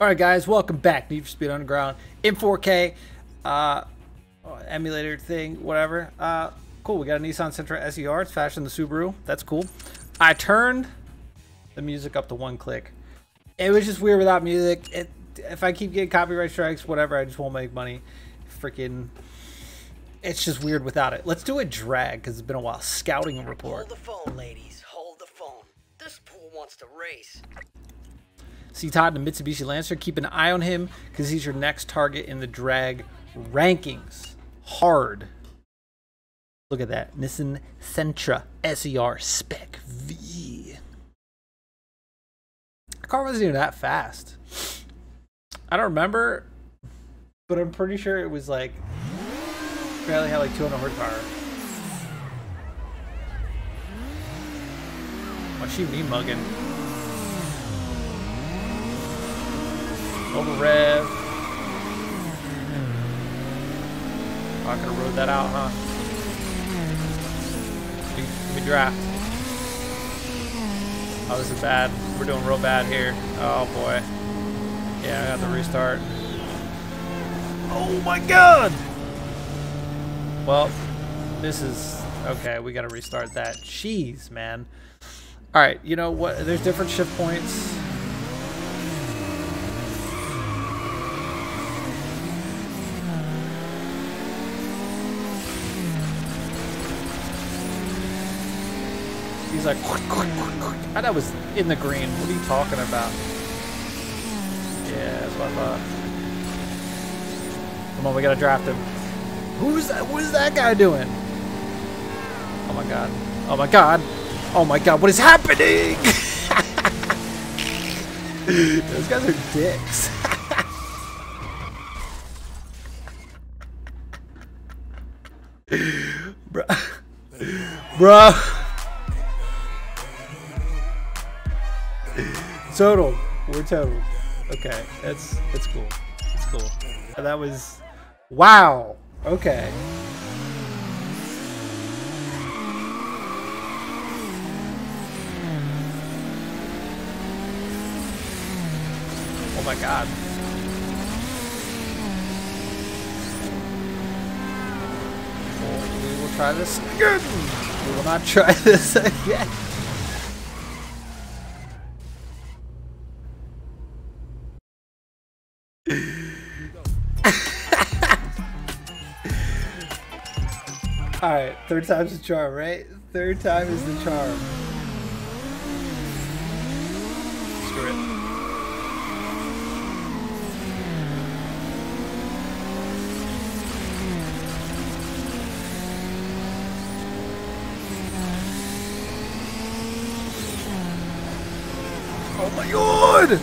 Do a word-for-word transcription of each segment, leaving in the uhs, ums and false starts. Alright guys, welcome back. Need for Speed Underground in four K, uh, emulator thing, whatever. Uh, cool, we got a Nissan Sentra S E R. It's faster than the Subaru. That's cool. I turned the music up to one click. It was just weird without music. It, if I keep getting copyright strikes, whatever, I just won't make money. Freaking, it's just weird without it. Let's do a drag, because it's been a while. Scouting report. Hold the phone, ladies. Hold the phone. This pool wants to race. See Todd in the Mitsubishi Lancer. Keep an eye on him because he's your next target in the drag rankings. Hard. Look at that. Nissan Sentra S E R Spec V. The car wasn't even that fast. I don't remember, but I'm pretty sure it was like barely had like two hundred horsepower. Why's she me mugging? Over rev. Not gonna road that out, huh? We draft. Oh, this is bad. We're doing real bad here. Oh boy. Yeah, I got to restart. Oh my god! Well, this is okay. We gotta restart that. Jeez, man. All right, you know what? There's different shift points. He's like, and I was in the green. What are you talking about? Yeah, that's what I thought. Come on, we gotta draft him. Who's that? What is that guy doing? Oh my god! Oh my god! Oh my god! What is happening? Those guys are dicks. Bro, bro. Total, we're total. Okay, that's that's cool. It's cool. And that was, wow. Okay. Oh my god. Well, we will try this again. We will not try this again. Alright, third time's the charm, right? Third time is the charm. Screw it. Oh my god!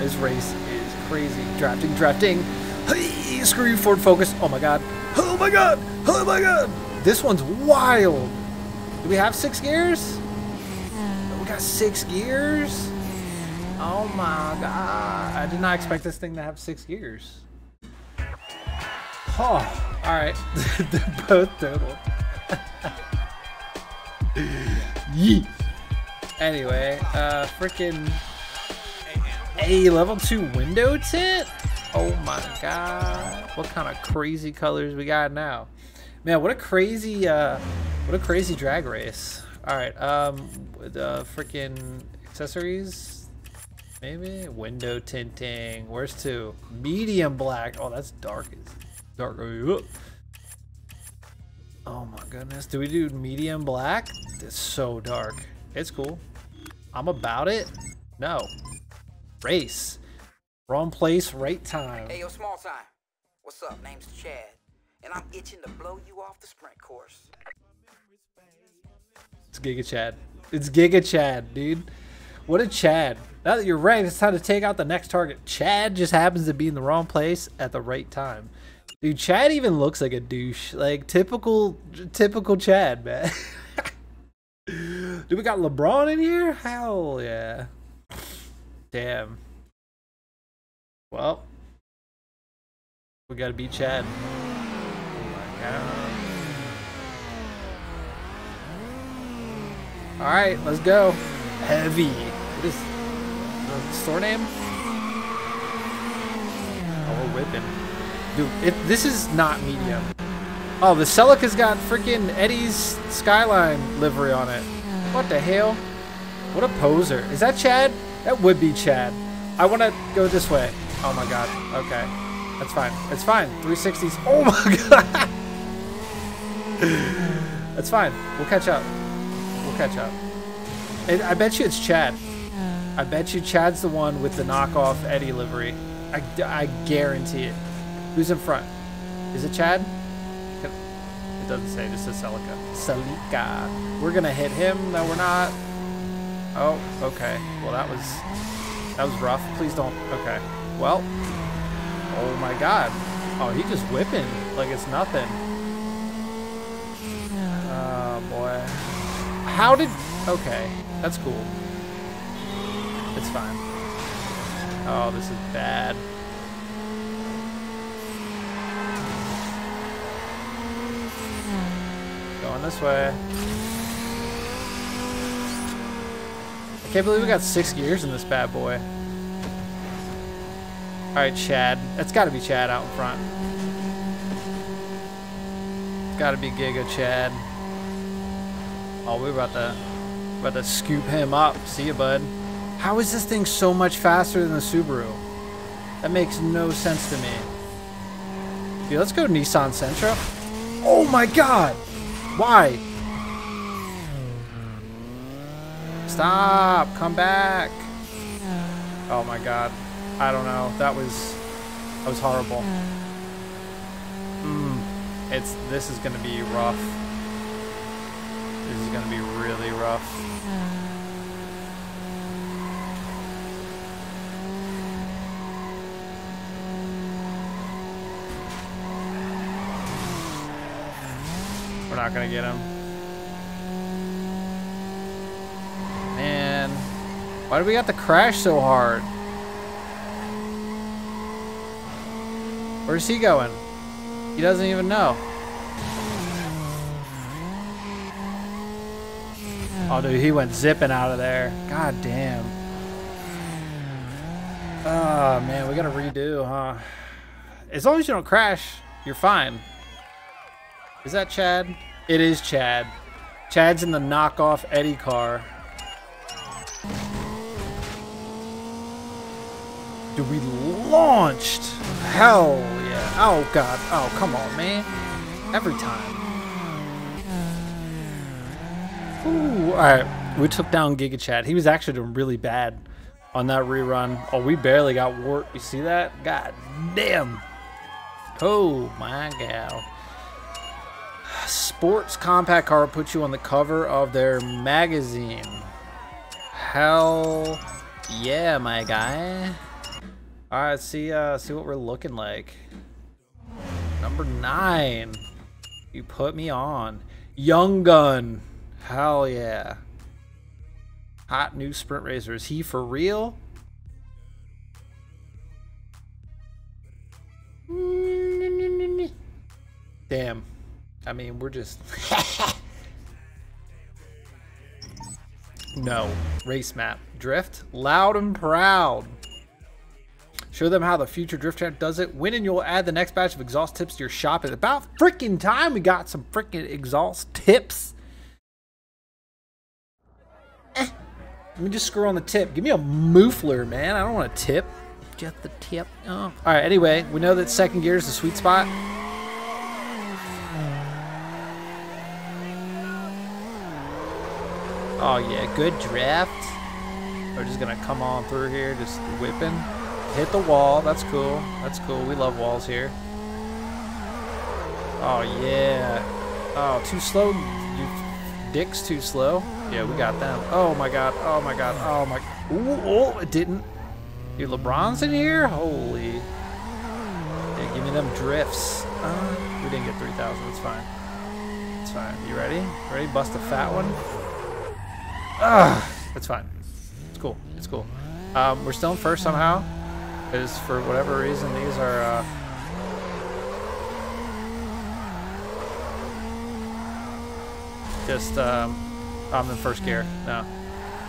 This race is crazy. Drafting, drafting. Hey, screw you, Ford Focus. Oh my god. Oh my god! Oh my god! This one's wild! Do we have six gears? Oh, we got six gears? Oh my god! I did not expect this thing to have six gears. Oh, alright. They're both total. Yeet! Anyway, uh, freaking. A level two window tint? Oh my god, what kind of crazy colors we got now, man. What a crazy uh what a crazy drag race. All right, um the freaking accessories, maybe window tinting. Where's two? Medium black. Oh, that's dark. It's dark. Oh my goodness, do we do medium black? It's so dark. It's cool. I'm about it. No race. Wrong place, right time. Hey, yo, small time. What's up? Name's Chad, and I'm itching to blow you off the sprint course. It's Giga Chad. It's Giga Chad, dude. What a Chad. Now that you're ranked, it's time to take out the next target. Chad just happens to be in the wrong place at the right time. Dude, Chad even looks like a douche. Like, typical, typical Chad, man. Do we got LeBron in here? Hell yeah. Damn. Well, we gotta beat Chad. Oh my god. Alright, let's go. Heavy. What is. uh, store name. Oh, we're whipping. Dude, it, this is not medium. Oh, the Celica's got freaking Eddie's Skyline livery on it. What the hell? What a poser. Is that Chad? That would be Chad. I want to go this way. Oh my god. Okay. That's fine. It's fine. three sixties. Oh my god. That's fine. We'll catch up. We'll catch up. It, I bet you it's Chad. I bet you Chad's the one with the knockoff Eddie livery. I, I guarantee it. Who's in front? Is it Chad? It doesn't say. It just says Celica. Celica. We're going to hit him. No, we're not. Oh, okay. Well, that was... That was rough. Please don't. Okay. Well. Oh, my God. Oh, he just whipping like it's nothing. Oh, boy. How did... Okay. That's cool. It's fine. Oh, this is bad. Going this way. I can't believe we got six gears in this bad boy. Alright, Chad. That's gotta be Chad out in front. It's gotta be Giga Chad. Oh, we're about to, about to scoop him up. See ya, bud. How is this thing so much faster than the Subaru? That makes no sense to me. Dude, let's go Nissan Sentra. Oh my god! Why? Stop! Come back! Oh my god. I don't know. That was... That was horrible. Mm, it's... This is gonna be rough. This is gonna be really rough. We're not gonna get him. Why do we got to crash so hard? Where's he going? He doesn't even know. Oh, dude, he went zipping out of there. God damn. Oh, man, we got to redo, huh? As long as you don't crash, you're fine. Is that Chad? It is Chad. Chad's in the knockoff Eddie car. Dude, we launched! Hell yeah. Oh, God. Oh, come on, man. Every time. Ooh, alright. We took down Giga Chad. He was actually doing really bad on that rerun. Oh, we barely got warped. You see that? God damn. Oh, my gal. Sports compact car puts you on the cover of their magazine. Hell yeah, my guy. All right, see, uh, see what we're looking like. Number nine. You put me on. Young Gun. Hell yeah. Hot new sprint racer. Is he for real? Damn. I mean, we're just... No. Race map. Drift. Loud and proud. Show them how the future drift champ does it. Win and you'll add the next batch of exhaust tips to your shop. It's about freaking time we got some freaking exhaust tips. Eh. Let me just screw on the tip. Give me a muffler, man. I don't want a tip. Just the tip. Oh. All right, anyway, we know that second gear is the sweet spot. Oh, yeah, good draft. We're just going to come on through here, just whipping. Hit the wall. That's cool. That's cool. We love walls here. Oh, yeah. Oh, too slow. You dicks too slow. Yeah, we got them. Oh, my God. Oh, my God. Oh, my. Ooh, oh, it didn't. Dude, LeBron's in here? Holy. Yeah, give me them drifts. Uh, we didn't get three thousand. It's fine. It's fine. You ready? Ready? Bust a fat one. Ugh. It's fine. It's cool. It's cool. Um, we're still in first somehow. Because for whatever reason, these are, uh... just, um... I'm in first gear. No.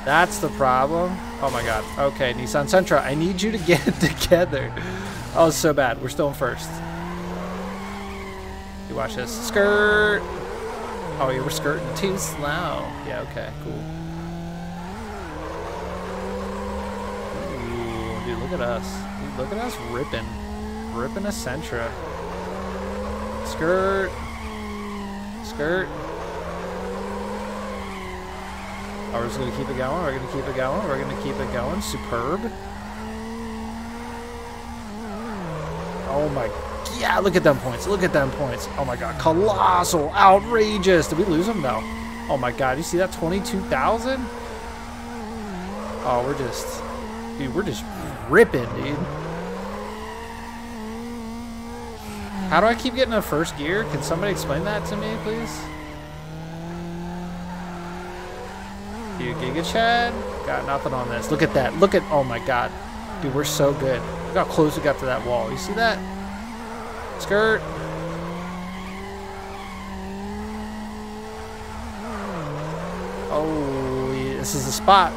That's the problem. Oh my god. Okay, Nissan Sentra, I need you to get it together. Oh, so bad. We're still in first. You watch this. Skirt! Oh, you were skirting too slow. Yeah, okay, cool. Ooh, dude, look at us. Dude, look at us ripping. Ripping a Sentra. Skirt! Skirt! Oh, we're just gonna keep it going, we're gonna keep it going, we're gonna keep it going. Superb. Oh my, yeah, look at them points, look at them points. Oh my god, colossal, outrageous. Did we lose them though? Oh my god, you see that twenty-two thousand? Oh, we're just, dude, we're just ripping, dude. How do I keep getting in first gear? Can somebody explain that to me, please? Dude, Giga Chad, got nothing on this. Look at that. Look at, oh my god. Dude, we're so good. Look how close we got to that wall. You see that? Skirt. Oh, yeah, this is the spot.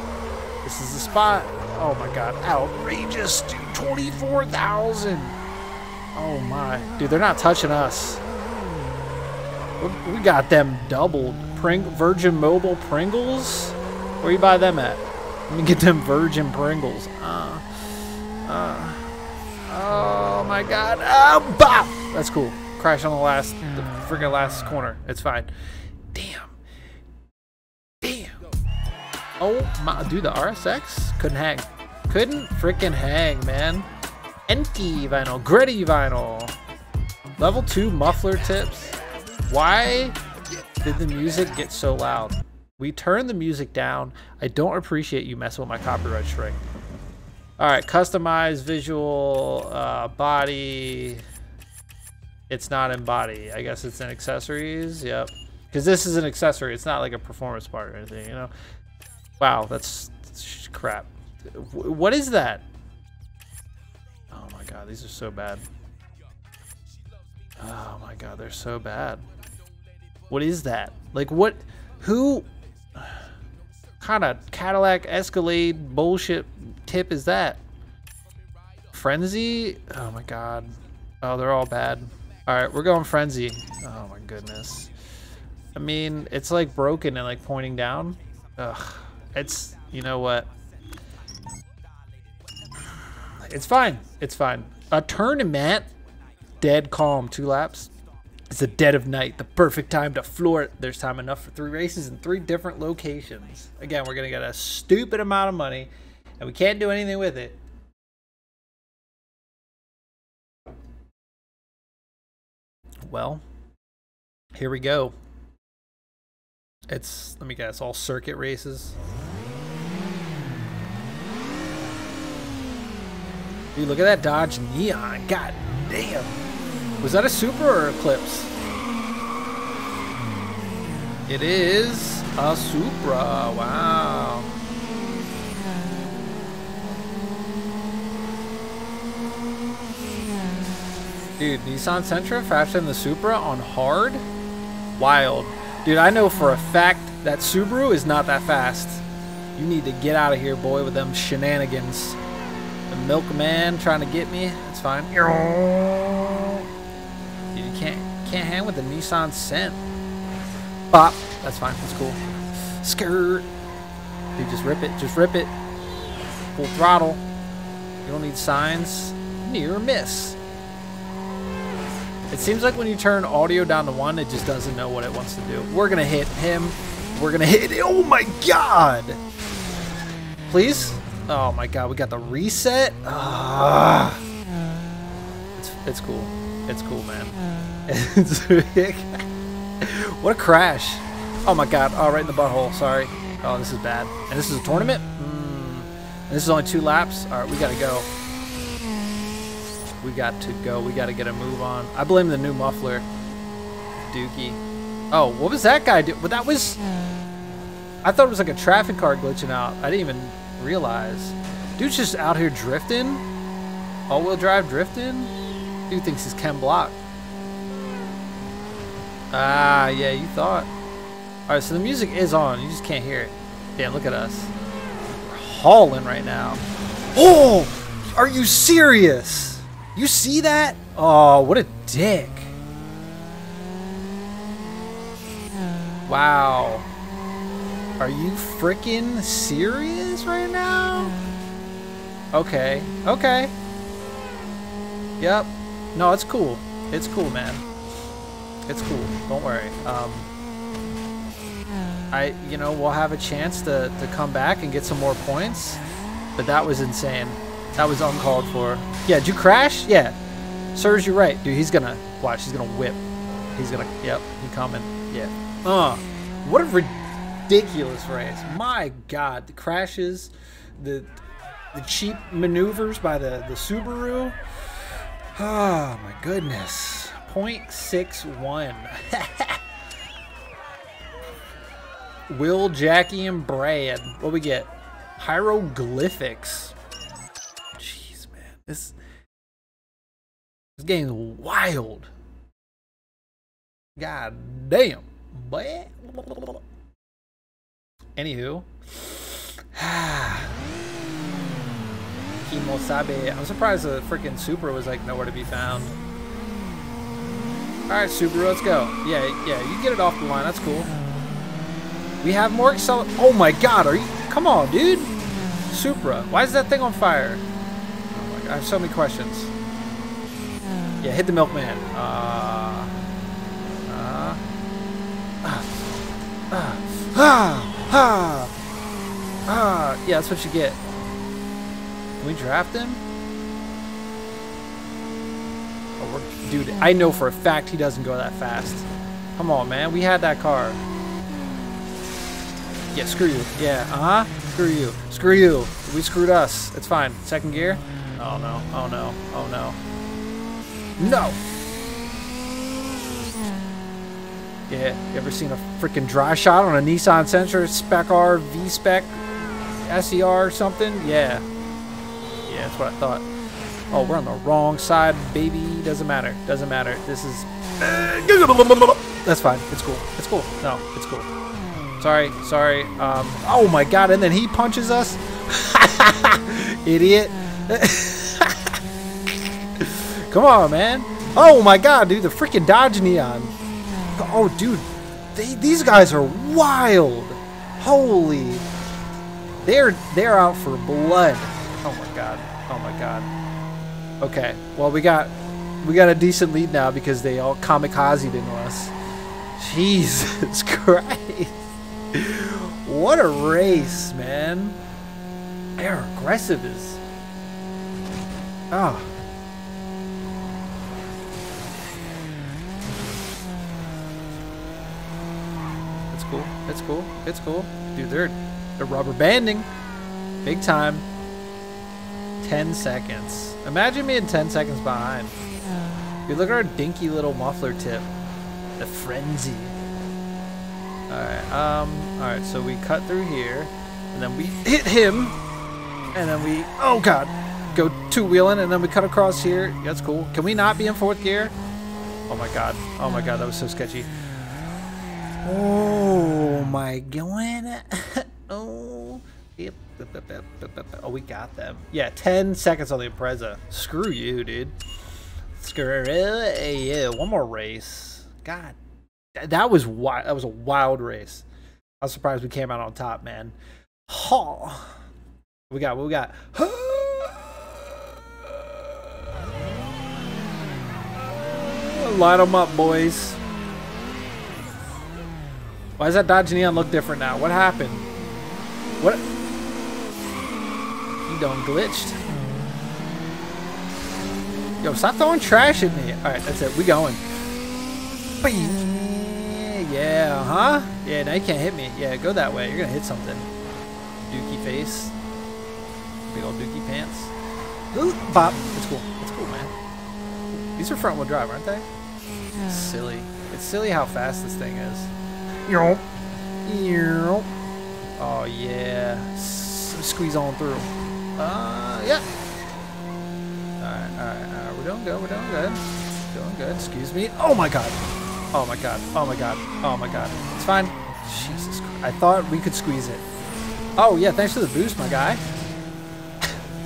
This is the spot. Oh my god. Outrageous, dude. twenty-four thousand. Oh my. Dude, they're not touching us. We got them doubled. Pring Virgin Mobile Pringles? Where you buy them at? Let me get them Virgin Pringles. Uh, uh, oh my god. Oh, bop! That's cool. Crash on the last, the freaking last corner. It's fine. Damn. Damn. Oh my, dude, the R S X couldn't hang. Couldn't freaking hang, man. Enki vinyl. Gritty vinyl. Level two muffler tips. Why did the music get so loud? We turned the music down. I don't appreciate you messing with my copyright strike. All right, customize visual uh, body. It's not in body. I guess it's in accessories. Yep, because this is an accessory. It's not like a performance part or anything, you know. Wow, that's, that's crap. What is that? Oh my god, these are so bad. Oh my god, they're so bad. What is that? Like what, who kind of Cadillac Escalade bullshit tip is that? Frenzy? Oh my god. Oh, they're all bad. All right, we're going Frenzy. Oh my goodness. I mean, it's like broken and like pointing down. Ugh. It's, you know what? It's fine. It's fine. A tournament. Dead calm. Two laps. It's the dead of night, the perfect time to floor it. There's time enough for three races in three different locations. Again, we're going to get a stupid amount of money, and we can't do anything with it. Well, here we go. It's, let me guess, all circuit races. Dude, look at that Dodge Neon. God damn. Was that a Supra or Eclipse? It is a Supra. Wow. Dude, Nissan Sentra faster than the Supra on hard? Wild. Dude, I know for a fact that Subaru is not that fast. You need to get out of here, boy, with them shenanigans. The milkman trying to get me. It's fine. Can't hang with the Nissan Sentra. Bop. That's fine. That's cool. Skirt. Dude, just rip it. Just rip it. Full throttle. You don't need signs. Near miss. It seems like when you turn audio down to one, it just doesn't know what it wants to do. We're going to hit him. We're going to hit it. Oh, my God. Please. Oh, my God. We got the reset. Ah. It's, it's cool. It's cool, man. What a crash. Oh my god. Oh, right in the butthole. Sorry. Oh, this is bad. And this is a tournament? Mm. And this is only two laps? Alright, we gotta go. We got to go. We gotta get a move on. I blame the new muffler. Dookie. Oh, what was that guy doing? But that was... I thought it was like a traffic car glitching out. I didn't even realize. Dude's just out here drifting? All-wheel drive drifting? Dude thinks he's Ken Block. Ah, yeah, you thought. All right, so the music is on. You just can't hear it. Damn, look at us. We're hauling right now. Oh, are you serious? You see that? Oh, what a dick. Wow. Are you freaking serious right now? Okay. Okay. Yep. No, it's cool. It's cool, man. It's cool. Don't worry. Um, I, you know, we'll have a chance to, to come back and get some more points. But that was insane. That was uncalled for. Yeah, did you crash? Yeah. Serge, you're right. Dude, he's gonna... Watch, he's gonna whip. He's gonna... Yep, he's coming. Yeah. Uh, what a ridiculous race. My God, the crashes, the... The cheap maneuvers by the, the Subaru. Oh, my goodness. point six one. Will, Jackie, and Brad. What we get? Hieroglyphics. Jeez, man. This, this game's wild. God damn. Anywho. I'm surprised the freaking Supra was like nowhere to be found. Alright, Subaru, let's go. Yeah, yeah, you get it off the line. That's cool. We have more acceler- Oh my God, are you- Come on, dude. Supra, why is that thing on fire? Oh my God, I have so many questions. Yeah, hit the milkman. Uh, uh, uh, uh, uh, uh, uh. Yeah, that's what you get. Can we draft him? Oh, we're, dude, I know for a fact he doesn't go that fast. Come on, man. We had that car. Yeah, screw you. Yeah, uh-huh. Screw you. Screw you. We screwed us. It's fine. Second gear? Oh, no. Oh, no. Oh, no. No! Yeah, you ever seen a freaking dry shot on a Nissan Sentra Spec R, V-Spec, S E R or something? Yeah. Yeah, that's what I thought. Oh, we're on the wrong side, baby. Doesn't matter. Doesn't matter. This is... That's fine. It's cool. It's cool. No, it's cool. Sorry. Sorry. Um, oh, my God. And then he punches us? Idiot. Come on, man. Oh, my God, dude. The freaking Dodge Neon. Oh, dude. They, these guys are wild. Holy. They're, they're out for blood. Oh my God. Oh my God. Okay. Well, we got we got a decent lead now because they all kamikazed into us. Jesus Christ. What a race, man. They're aggressive as... Oh. It's cool. It's cool. It's cool. Dude, they're, they're rubber banding. Big time. ten seconds. Imagine me in ten seconds behind. Dude, look at our dinky little muffler tip. The frenzy. Alright, um, alright, so we cut through here, and then we hit him, and then we, oh God, go two-wheeling, and then we cut across here. That's cool. Can we not be in fourth gear? Oh my God. Oh my God, that was so sketchy. Oh my God. Oh. Yep. Oh, we got them. Yeah, ten seconds on the Impreza. Screw you, dude. Screw you. One more race. God, that was wild. That was a wild race. I was surprised we came out on top, man. Oh. We got what we got. Line them up, boys. Why does that Dodge Neon look different now? What happened? What? Done glitched. Yo, stop throwing trash at me. Alright, that's it. We going. Yeah, huh? Yeah, now you can't hit me. Yeah, go that way. You're gonna hit something. Dookie face. Big old dookie pants. Ooh, bop. It's cool. It's cool, man. These are front wheel drive, aren't they? Yeah. Silly. It's silly how fast this thing is. Oh, yeah. Squeeze on through. Uh, yeah. Alright, alright, alright. We're doing good, we're doing good. Doing good, excuse me. Oh my God. Oh my God. Oh my God. Oh my God. It's fine. Jesus Christ. I thought we could squeeze it. Oh, yeah, thanks for the boost, my guy.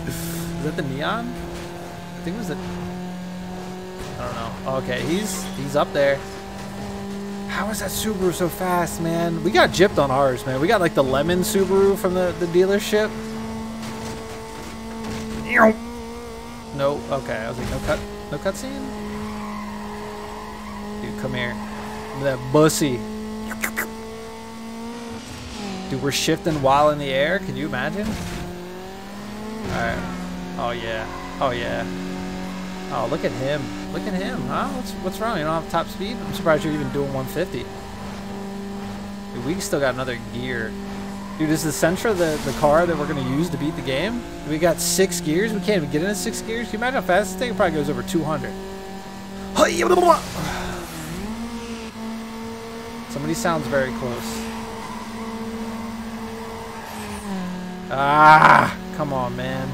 Is that the Neon? I think it was the... I don't know. Oh, okay, he's he's up there. How is that Subaru so fast, man? We got gypped on ours, man. We got, like, the lemon Subaru from the, the dealership. No, okay, I was like, no cut, no cutscene? Dude, come here. Look at that bussy. Dude, we're shifting while in the air. Can you imagine? Alright. Oh, yeah. Oh, yeah. Oh, look at him. Look at him, huh? What's, what's wrong? You don't have top speed? I'm surprised you're even doing one fifty. Dude, we still got another gear. Dude, is the Sentra the, the car that we're going to use to beat the game? We got six gears. We can't even get into six gears. Can you imagine how fast this thing probably goes over two hundred? Somebody sounds very close. Ah, come on, man.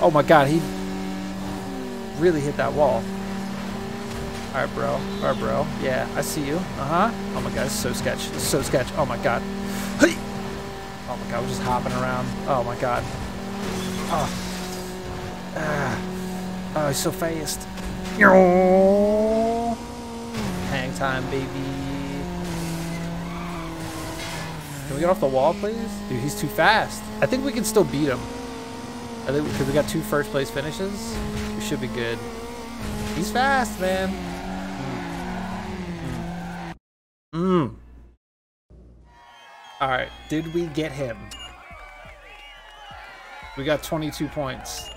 Oh my god, he really hit that wall. Alright, bro. Alright, bro. Yeah, I see you. Uh-huh. Oh my god, this is so sketch. This is so sketch. Oh my god. Hey! Oh my god, we're just hopping around. Oh my god. Oh, ah. Oh, he's so fast. Hang time, baby. Can we get off the wall, please? Dude, he's too fast. I think we can still beat him. I think because we got two first place finishes, we should be good. He's fast, man. Mmm. Mm. All right, did we get him? We got twenty-two points.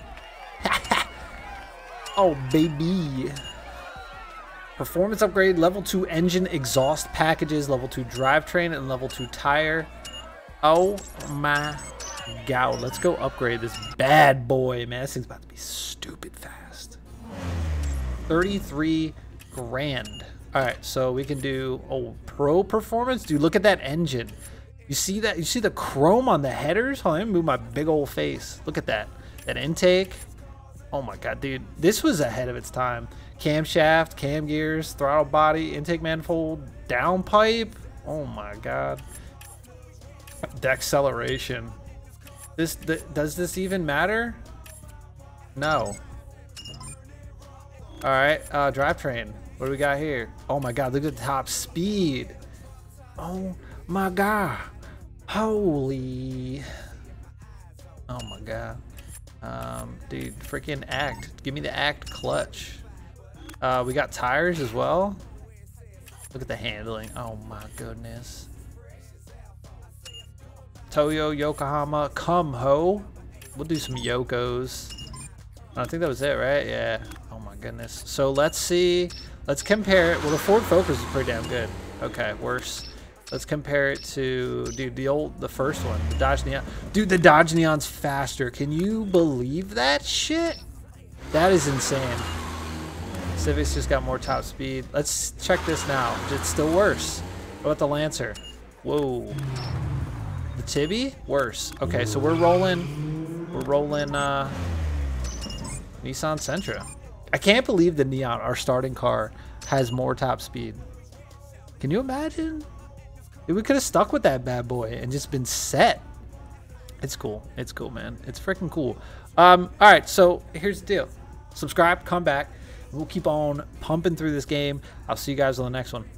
Oh, baby. Performance upgrade, level two engine exhaust packages, level two drivetrain, and level two tire. Oh my god. Let's go upgrade this bad boy, man. This thing's about to be stupid fast. thirty-three grand. All right, so we can do, oh, pro performance. Dude, look at that engine. You see that? You see the chrome on the headers? Hold on, let me move my big old face. Look at that. That intake. Oh my god, dude. This was ahead of its time. Camshaft, cam gears, throttle body, intake manifold, downpipe. Oh my god. Deceleration. This th does this even matter? No. All right, uh, drivetrain. What do we got here? Oh my god, look at the top speed. Oh my god. Holy. Oh my god. Um, dude, freaking act. Give me the act clutch. Uh, we got tires as well. Look at the handling. Oh my goodness. Toyo, Yokohama, Kumho. We'll do some Yokos. I think that was it, right? Yeah. Oh my goodness. So let's see. Let's compare it. Well, the Ford Focus is pretty damn good. Okay, worse. Let's compare it to, dude, the old, the first one, the Dodge Neon. Dude, the Dodge Neon's faster. Can you believe that shit? That is insane. Civic's just got more top speed. Let's check this now. It's still worse. What about the Lancer? Whoa. The Tibby? Worse. Okay, so we're rolling. We're rolling uh, Nissan Sentra. I can't believe the Neon, our starting car, has more top speed. Can you imagine? Dude, we could have stuck with that bad boy and just been set. It's cool. It's cool, man. It's freaking cool. Um, all right, so here's the deal. Subscribe, come back. We'll keep on pumping through this game. I'll see you guys on the next one.